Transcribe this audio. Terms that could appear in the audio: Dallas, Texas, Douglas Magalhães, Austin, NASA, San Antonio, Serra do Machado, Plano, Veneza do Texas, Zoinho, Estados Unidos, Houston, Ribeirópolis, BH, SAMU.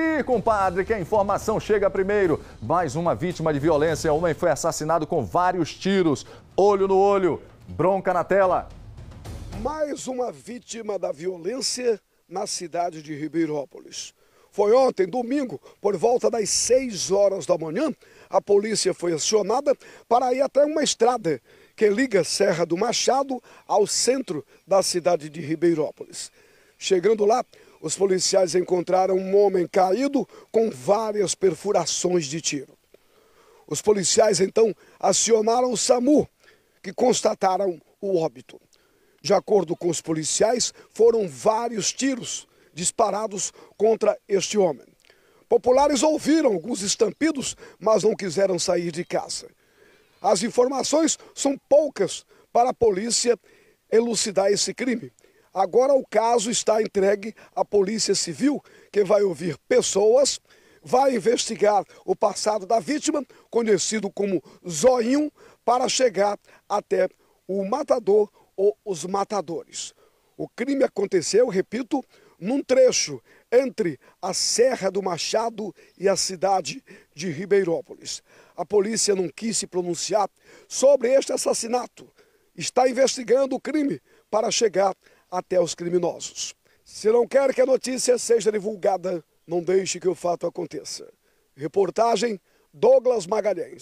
E, compadre, que a informação chega primeiro. Mais uma vítima de violência. O homem foi assassinado com vários tiros. Olho no olho, bronca na tela. Mais uma vítima da violência na cidade de Ribeirópolis. Foi ontem, domingo, por volta das 6 horas da manhã, a polícia foi acionada para ir até uma estrada que liga Serra do Machado ao centro da cidade de Ribeirópolis. Chegando lá, os policiais encontraram um homem caído com várias perfurações de tiro. Os policiais, então, acionaram o SAMU, que constataram o óbito. De acordo com os policiais, foram vários tiros disparados contra este homem. Populares ouviram alguns estampidos, mas não quiseram sair de casa. As informações são poucas para a polícia elucidar esse crime. Agora o caso está entregue à Polícia Civil, que vai ouvir pessoas, vai investigar o passado da vítima, conhecido como Zoinho, para chegar até o matador ou os matadores. O crime aconteceu, repito, num trecho entre a Serra do Machado e a cidade de Ribeirópolis. A polícia não quis se pronunciar sobre este assassinato. Está investigando o crime para chegar até os criminosos. Se não quer que a notícia seja divulgada, não deixe que o fato aconteça. Reportagem Douglas Magalhães.